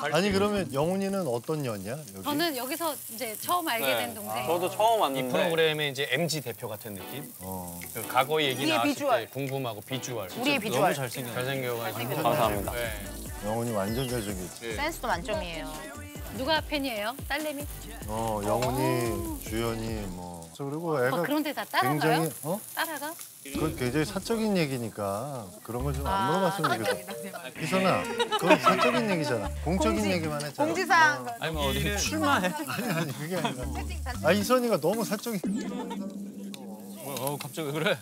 아니 그러면 영훈이는 어떤 년이야? 여기? 저는 여기서 이제 처음 알게 된 동생. 저도 처음 왔는데 이 프로그램의 이제 MG 대표 같은 느낌. 그 과거 얘기 나왔을 비주얼. 때 궁금하고 비주얼. 우리의 비주얼. 너무 잘생겨가지고. 감사합니다. 네. 영훈이 완전 잘생겼지. 네. 센스도 만점이에요. 누가 팬이에요? 딸내미? 영훈이, 주연이 뭐. 그리고 애가 그런데 다 따라가요? 굉장히, 따라가? 그건 굉장히 사적인 얘기니까 그런 걸 좀 안 물어봤으면 좋겠다. 희선아, 그건 사적인 얘기잖아. 공적인 얘기만 했잖아. 공지사항. 아니 뭐 어떻게 출마해? 아니 그게 아니라. 아 희선이가 너무 사적인. 갑자기 그래?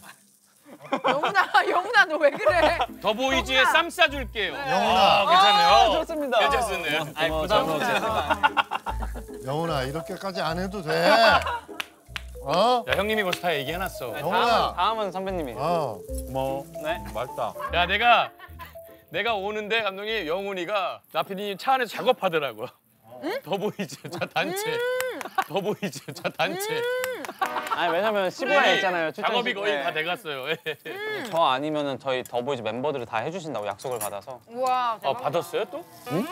영훈아 너 왜 그래? 더 보이지에 쌈 싸줄게요. 영훈아 괜찮네요. 좋습니다. 괜찮습니다. 아이 부담스럽지. 영훈아 이렇게까지 안 해도 돼. 야 형님이 벌써 다 얘기해놨어. 네, 다음은 선배님이. 고마워. 네. 맛있다. 야 내가 오는데 감독님 영훈이가 나피디님 차 안에서 작업하더라고. 응? 더 보이지 차 단체. 더 보이지 차 단체. 아니 왜냐면 15회 했잖아요. 작업이 거의 다 돼갔어요. 저 아니면은 저희 더 보이지 멤버들을 다 해주신다고 약속을 받아서. 우와. 대박. 받았어요 또? 응?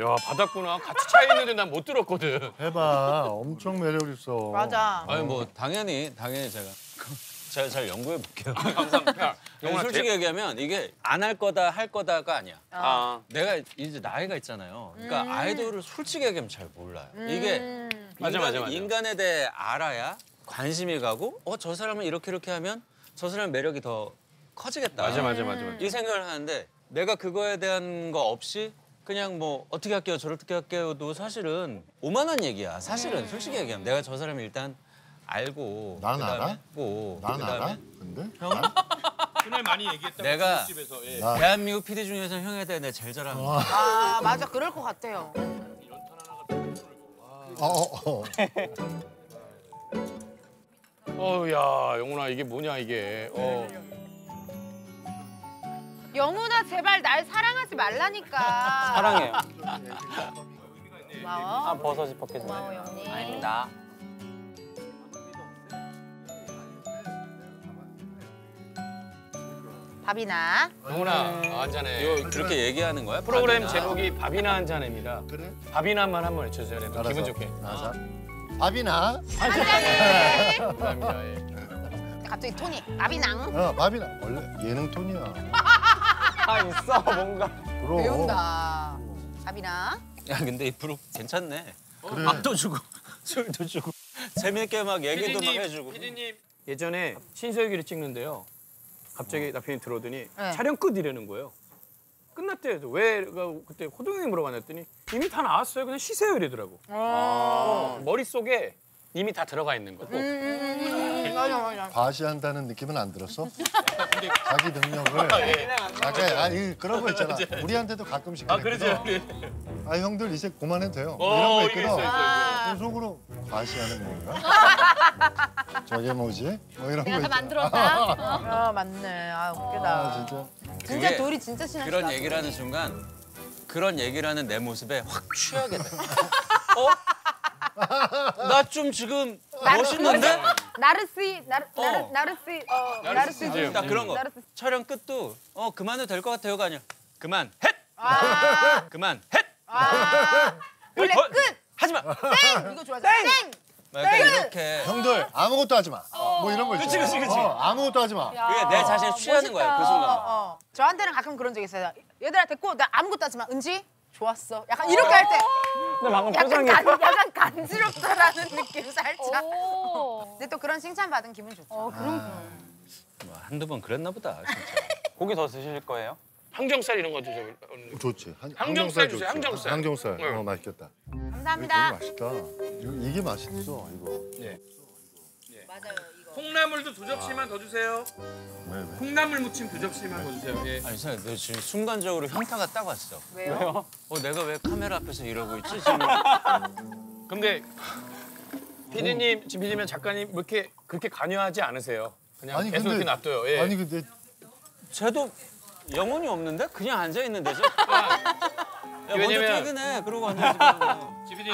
야 받았구나. 같이 차에 있는데 난 못 들었거든. 해봐. 엄청 매력 있어. 맞아. 아니 뭐 당연히 제가 잘 연구해 볼게요. 감사합니다. 솔직히 얘기하면 이게 안 할 거다 할 거다가 아니야. 내가 이제 나이가 있잖아요. 그러니까 아이돌을 솔직히 얘기하면 잘 몰라요. 이게 맞아. 인간에 대해 알아야 관심이 가고 저 사람은 이렇게 하면 저 사람 매력이 더 커지겠다. 맞아. 이 생각을 하는데 내가 그거에 대한 거 없이. 그냥 뭐 어떻게 할게요, 저렇게 할게요도 사실은 오만한 얘기야. 사실은 솔직히 얘기하면 내가 저 사람을 일단 알고 난 알아? 난 알아? 근데? 형? 그날 많이 얘기했다고 내가 집에서, 예. 대한민국 PD 중에서 형에 대해 내가 제일 잘하는 거. 맞아. 그럴 것 같아요. 야 영훈아 이게 뭐냐 이게. 영훈아 제발 날 사랑하지 말라니까. 사랑해요. 고마워. 버섯이 벗겨지네. 고마워 영훈이. 아닙니다. 밥이나. 영훈아 한잔해. 이거 그렇게 얘기하는 거야? 프로그램 밥이나. 제목이 밥이나 한잔해입니다. 그래? 밥이나만 한번 외쳐줘야 돼. 기분 좋게. 알았어. 밥이나 한잔해. 감사합니다. 갑자기 톤이 밥이나. 밥이나 원래 예능 톤이야. 있어 뭔가. 그럼. 배운다. 밥이나. 야 근데 이 프로 괜찮네. 그래. 밥도 주고 술도 주고 재밌게 막 얘기도 막 해주고. 피디님. 예전에 신서유기를 찍는데요. 갑자기 나편이 들어오더니 촬영 끝이라는 거예요. 끝났대. 왜 그때 호동이 물어봤더니 이미 다 나왔어요. 그냥 쉬세요 이러더라고. 머릿속에 이미 다 들어가 있는 거고. 맞아. 과시한다는 느낌은 안 들었어? 자기 능력을. 그런 거 있잖아. 우리한테도 가끔씩. 그러지. 형들 이제 그만해도 돼요. 이런 거 있거든. 속으로 과시하는 건가? 저게 뭐지? 뭐 이런 거. 내가 다 만들었다. 맞네. 웃기다. 진짜 돌이 진짜 신났다. 그런 얘기를 하는 순간 그런 얘기를 하는 내 모습에 확 취하게 돼. 나 좀 지금 멋있는데? 나르시즘. 딱 그런 거. 촬영 끝도 그만해도 될 것 같아요가 아니야. 그만 헷! 그만 헷! 원래 끝! 하지 마! 땡! 이거 좋아하잖아. 땡! 이렇게. 형들 아무것도 하지 마. 뭐 이런 거 있어. 그치. 아무것도 하지 마. 그게 내 자신을 취하는 거야, 그 순간. 저한테는 가끔 그런 적 있어요. 얘들아 됐고 나 아무것도 하지 마. 은지? 좋았어. 약간 이렇게 할 때. 약간 간지럽다라는 느낌 살짝. 근데 또 그런 칭찬 받은 기분 좋죠. 한두 번 그랬나 보다. 진짜. 고기 더 드실 거예요? 항정살 이런 거 주세요. 좋지. 항정살 주세요. 항정살. 항정살. 맛있겠다. 감사합니다. 맛있다. 이게 맛있어 이거. 네. 맞아요 이거. 콩나물도 두 접시만 더 주세요. 왜? 콩나물 무침 두 접시만 더 주세요. 예. 아니 이상해. 너 지금 순간적으로 현타가 딱 왔어. 왜요? 내가 왜 카메라 앞에서 이러고 있지 지금? 근데 피디님, 지금 작가님 그렇게 관여하지 않으세요? 그냥 아니, 계속 이렇게 놔둬요. 예. 아니 근데 쟤도 영혼이 없는데 그냥 앉아 있는 데죠? 야, 왜냐면 먼저 퇴근해. 그러고 앉아서. 지피디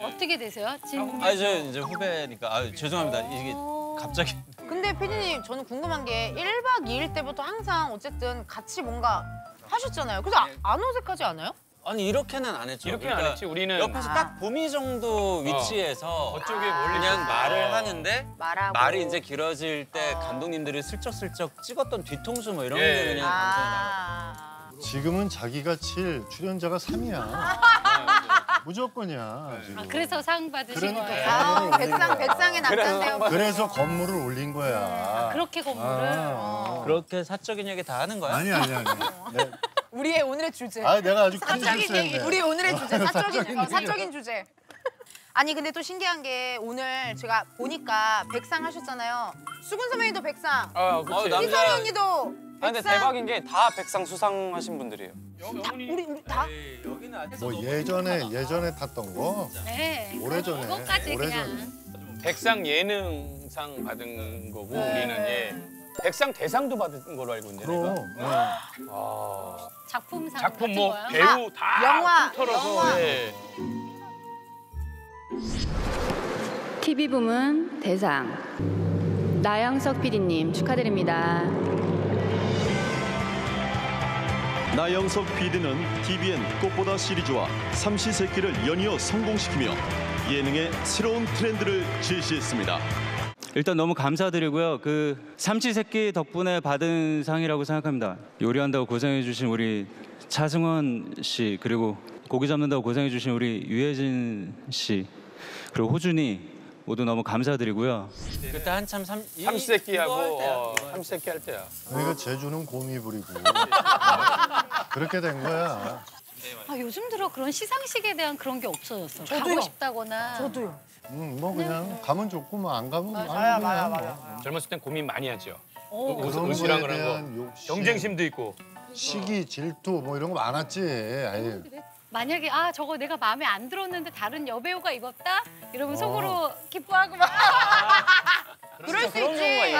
어떻게 되세요? 지금 저 이제 후배니까. 죄송합니다. 이게 갑자기. 근데 피디님 저는 궁금한 게 1박 2일 때부터 항상 어쨌든 같이 뭔가 하셨잖아요. 그래서 안 어색하지 않아요? 아니 이렇게는 안 했죠. 이렇게는 그러니까 안 했지. 우리는 옆에서 딱 보미 정도 위치에서 저쪽에 멀리 그냥 말을 하는데 말하고. 말이 이제 길어질 때 감독님들이 슬쩍슬쩍 찍었던 뒤통수 뭐 이런 게 그냥 감정이 나고. 지금은 자기가 7, 출연자가 3이야. 무조건이야. 아, 그래서 상 받으신 거예요? 아, 백상의 남자인데요. 그래서 건물을 올린 거야. 아, 그렇게 건물을? 그렇게 사적인 얘기 다 하는 거야? 아니. 네. 우리의 오늘의 주제. 아, 내가 아주 큰 주제인데. 우리 오늘의 주제, 사적인 주제. 아니, 근데 또 신기한 게 오늘 제가 보니까 백상 하셨잖아요. 수근 선배님도 백상. 아, 그치. 희선이 언니도. 백상? 근데 대박인 게 다 백상 수상하신 분들이에요. 우리 다? 에이, 여기는 뭐 예전에 탔던 거? 네. 오래전에. 그것까지 그냥. 백상 예능상 받은 거고 우리는 백상 대상도 받은 걸로 알고 있는데 그럼. 내가. 아. 작품상 작품 뭐 거야? 배우 다 영화. TV 부문 대상 나영석 PD님 축하드립니다. 나영석 PD는 tvN 꽃보다 시리즈와 삼시세끼를 연이어 성공시키며 예능의 새로운 트렌드를 제시했습니다. 일단 너무 감사드리고요. 그 삼시세끼 덕분에 받은 상이라고 생각합니다. 요리한다고 고생해주신 우리 차승원 씨, 그리고 고기 잡는다고 고생해주신 우리 유혜진 씨, 그리고 호준이 모두 너무 감사드리고요. 그때 한참 삼시세끼하고 삼시세끼 할 때야. 우리가 제주는 곰이 부리고 그렇게 된 거야. 아, 요즘 들어 그런 시상식에 대한 그런 게 없어졌어. 저도요. 가고 싶다거나. 저도요. 뭐 그냥 가면 좋고 뭐 안 가면 맞아. 젊었을 땐 고민 많이 하죠. 옷이랑 그런 거. 경쟁심도 있고. 시기, 질투 뭐 이런 거 많았지. 아니. 만약에 아 저거 내가 마음에 안 들었는데 다른 여배우가 입었다? 이러면 속으로 기뻐하고 막 그럴 수 있지.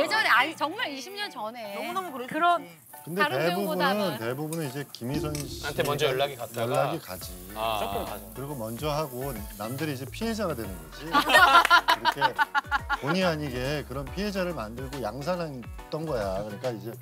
예전에 아니 정말 20년 전에 너무너무 그랬지. 근데 다른 대부분은 이제 김희선 씨한테 먼저 연락이 가지. 조금 가죠. 그리고 먼저 하고 남들이 이제 피해자가 되는 거지. 이렇게 본의 아니게 그런 피해자를 만들고 양산했던 거야. 그러니까 이제